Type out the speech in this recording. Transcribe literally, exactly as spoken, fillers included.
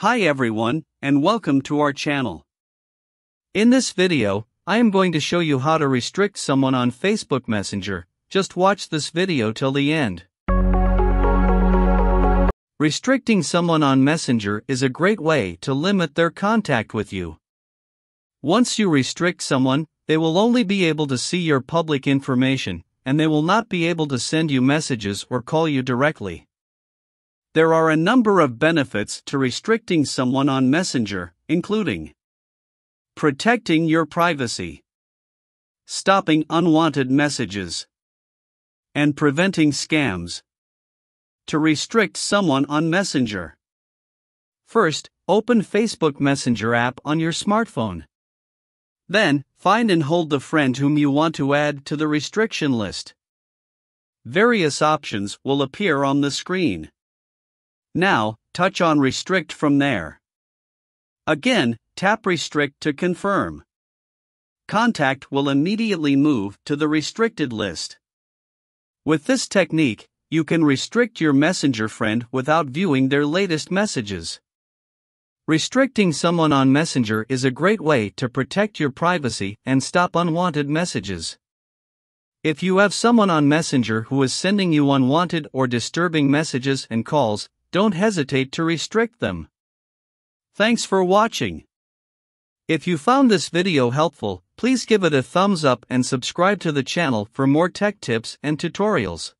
Hi everyone, and welcome to our channel. In this video, I am going to show you how to restrict someone on Facebook Messenger. Just watch this video till the end. Restricting someone on Messenger is a great way to limit their contact with you. Once you restrict someone, they will only be able to see your public information, and they will not be able to send you messages or call you directly. There are a number of benefits to restricting someone on Messenger, including protecting your privacy, stopping unwanted messages, and preventing scams. To restrict someone on Messenger. First, open Facebook Messenger app on your smartphone. Then, find and hold the friend whom you want to add to the restriction list. Various options will appear on the screen. Now, touch on Restrict from there. Again, tap Restrict to confirm. Contact will immediately move to the restricted list. With this technique, you can restrict your Messenger friend without viewing their latest messages. Restricting someone on Messenger is a great way to protect your privacy and stop unwanted messages. If you have someone on Messenger who is sending you unwanted or disturbing messages and calls, don't hesitate to restrict them. Thanks for watching. If you found this video helpful, please give it a thumbs up and subscribe to the channel for more tech tips and tutorials.